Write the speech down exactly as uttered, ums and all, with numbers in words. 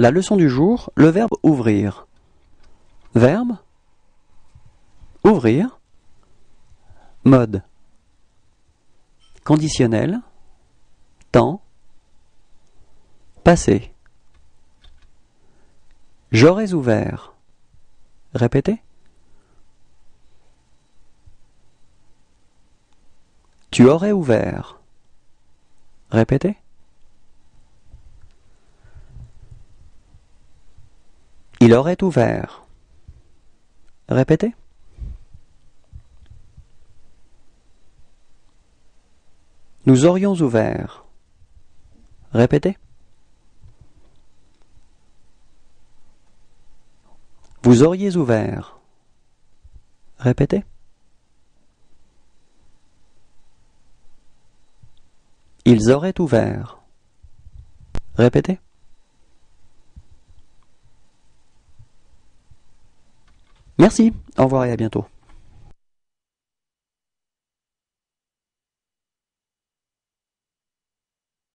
La leçon du jour, le verbe ouvrir. Verbe ouvrir. Mode conditionnel. Temps passé. J'aurais ouvert. Répétez. Tu aurais ouvert. Répétez. Il aurait ouvert. Répétez. Nous aurions ouvert. Répétez. Vous auriez ouvert. Répétez. Ils auraient ouvert. Répétez. Merci, au revoir et à bientôt.